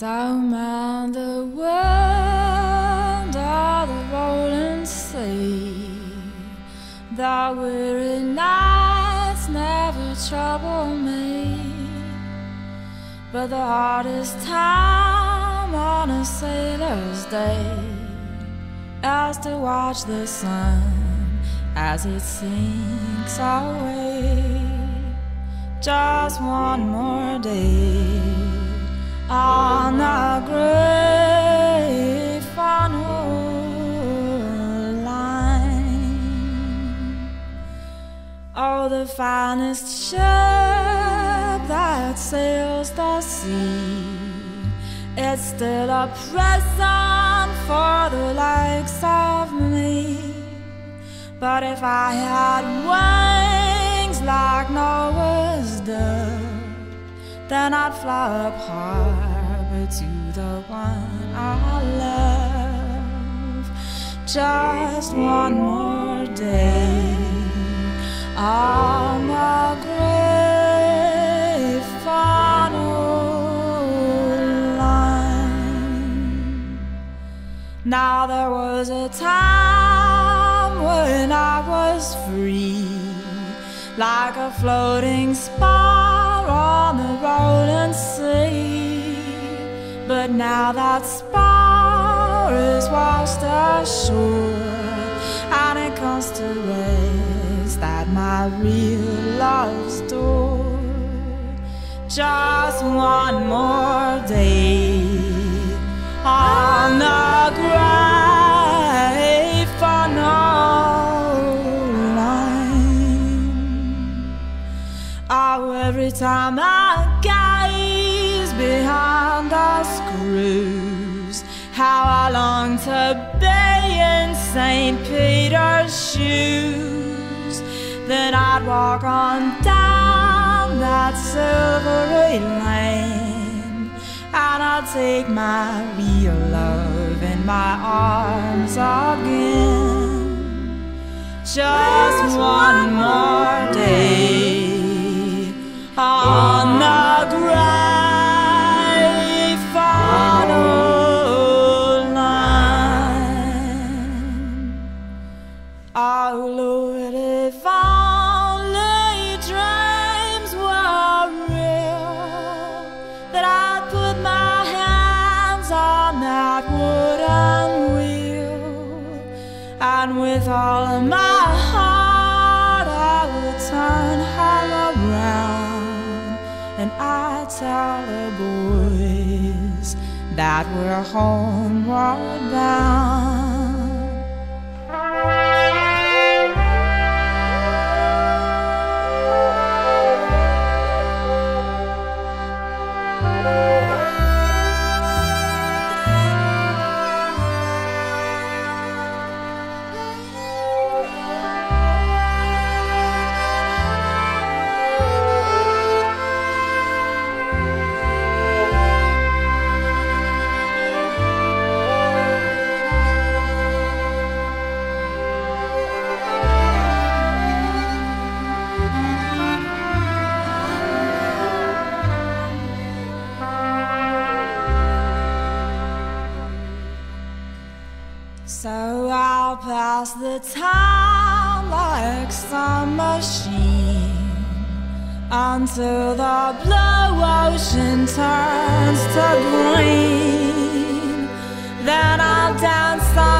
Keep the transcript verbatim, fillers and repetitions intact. Don't mind the wind or the rolling sea. Thy weary nights never trouble me, but the hardest time on a sailor's day is to watch the sun as it sinks away. Just one more day on the Grey Funnel Line. Oh, the finest ship that sails the sea, it's still a present for the likes of me. But if I had wings like Noah's dove, then I'd fly up harbor to the one I love. Just one more day on the Grey Funnel Line. Now there was a time when I was free, like a floating spar on the rolling sea. But now that spar is washed ashore, and it comes to rest at my real love's door. Just one more day on the Grey Funnel Line. Oh, every time I gaze behind the screws, how I long to be in Saint Peter's shoes. Then I'd walk on down that silvery lane, and I'd take my real love in my arms again. Just one more day on the Grey Funnel Line. Oh Lord, if only dreams were real, that I'd put my hands on that wooden wheel, and with all of my heart I would turn her around, and I tell the boys that we're homeward bound. So I'll pass the time like some machine, until the blue ocean turns to green. Then I'll dance on